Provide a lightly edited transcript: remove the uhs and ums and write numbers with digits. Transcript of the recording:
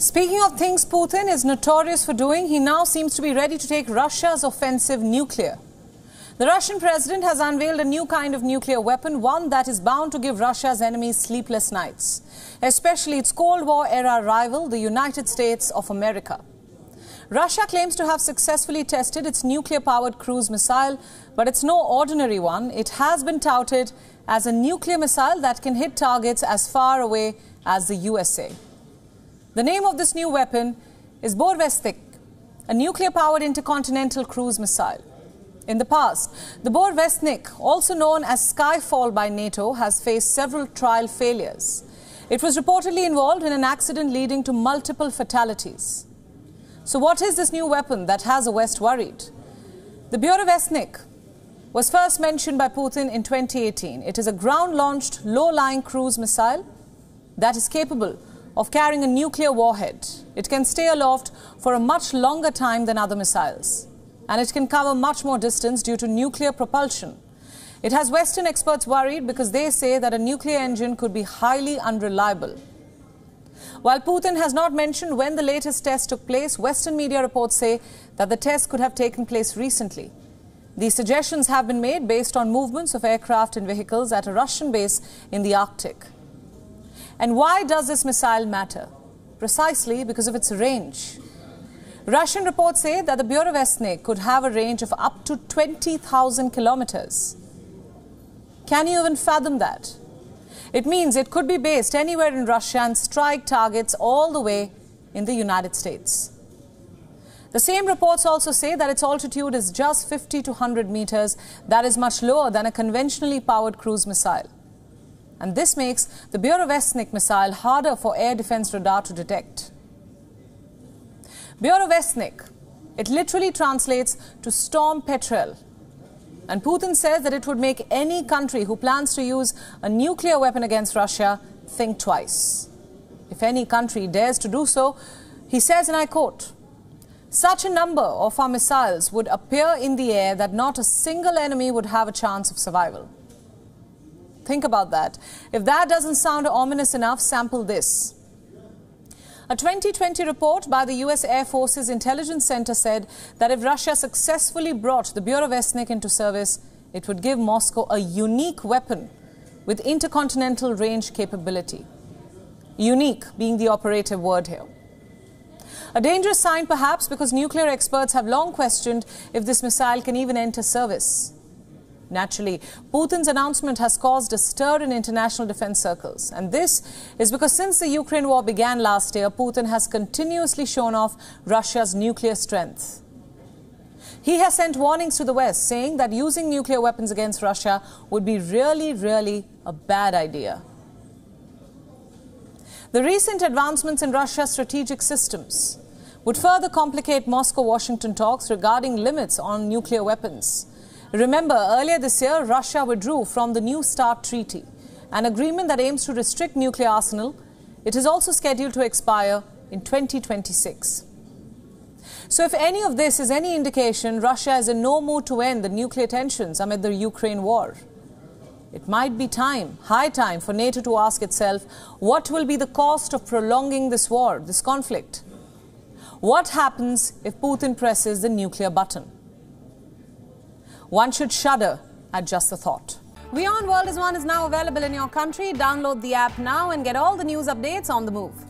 Speaking of things Putin is notorious for doing, he now seems to be ready to take Russia's offensive nuclear. The Russian president has unveiled a new kind of nuclear weapon, one that is bound to give Russia's enemies sleepless nights, especially its Cold War-era rival, the United States of America. Russia claims to have successfully tested its nuclear-powered cruise missile, but it's no ordinary one. It has been touted as a nuclear missile that can hit targets as far away as the USA. The name of this new weapon is Burevestnik, a nuclear-powered intercontinental cruise missile. In the past, the Burevestnik, also known as Skyfall by NATO, has faced several trial failures. It was reportedly involved in an accident leading to multiple fatalities. So what is this new weapon that has the West worried? The Burevestnik was first mentioned by Putin in 2018. It is a ground-launched, low-lying cruise missile that is capable of carrying a nuclear warhead. It can stay aloft for a much longer time than other missiles, and it can cover much more distance due to nuclear propulsion. It has Western experts worried because they say that a nuclear engine could be highly unreliable. While Putin has not mentioned when the latest test took place, Western media reports say that the test could have taken place recently. These suggestions have been made based on movements of aircraft and vehicles at a Russian base in the Arctic. And why does this missile matter? Precisely because of its range. Russian reports say that the Burevestnik could have a range of up to 20,000 kilometers. Can you even fathom that? It means it could be based anywhere in Russia and strike targets all the way in the United States. The same reports also say that its altitude is just 50 to 100 meters. That is much lower than a conventionally powered cruise missile. And this makes the Burevestnik missile harder for air defense radar to detect. Burevestnik, it literally translates to storm petrel. And Putin says that it would make any country who plans to use a nuclear weapon against Russia think twice. If any country dares to do so, he says, and I quote, "Such a number of our missiles would appear in the air that not a single enemy would have a chance of survival." Think about that. If that doesn't sound ominous enough, sample this. A 2020 report by the US Air Force's Intelligence Center said that if Russia successfully brought the Burevestnik into service, it would give Moscow a unique weapon with intercontinental range capability. Unique being the operative word here. A dangerous sign perhaps, because nuclear experts have long questioned if this missile can even enter service. Naturally, Putin's announcement has caused a stir in international defense circles. And this is because since the Ukraine war began last year, Putin has continuously shown off Russia's nuclear strength. He has sent warnings to the West, saying that using nuclear weapons against Russia would be really a bad idea. The recent advancements in Russia's strategic systems would further complicate Moscow-Washington talks regarding limits on nuclear weapons. Remember, earlier this year, Russia withdrew from the New START Treaty, an agreement that aims to restrict nuclear arsenal. It is also scheduled to expire in 2026. So if any of this is any indication, Russia is in no mood to end the nuclear tensions amid the Ukraine war. It might be time, high time, for NATO to ask itself, what will be the cost of prolonging this war, this conflict? What happens if Putin presses the nuclear button? One should shudder at just the thought. WION World is One is now available in your country. Download the app now and get all the news updates on the move.